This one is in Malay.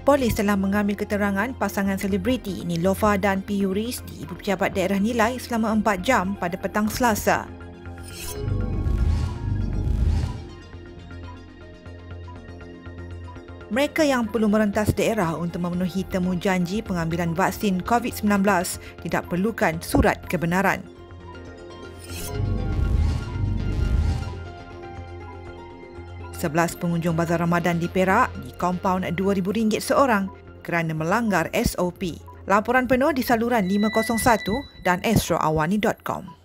Polis telah mengambil keterangan pasangan selebriti Nilofa dan Piyuris di Ibu Pejabat Daerah Nilai selama 4 jam pada petang Selasa. Mereka yang perlu merentas daerah untuk memenuhi temu janji pengambilan vaksin COVID-19 tidak perlukan surat kebenaran. Sebelas pengunjung bazar Ramadan di Perak dikompaun RM2,000 seorang kerana melanggar SOP. Laporan penuh di saluran 501 dan astroawani.com.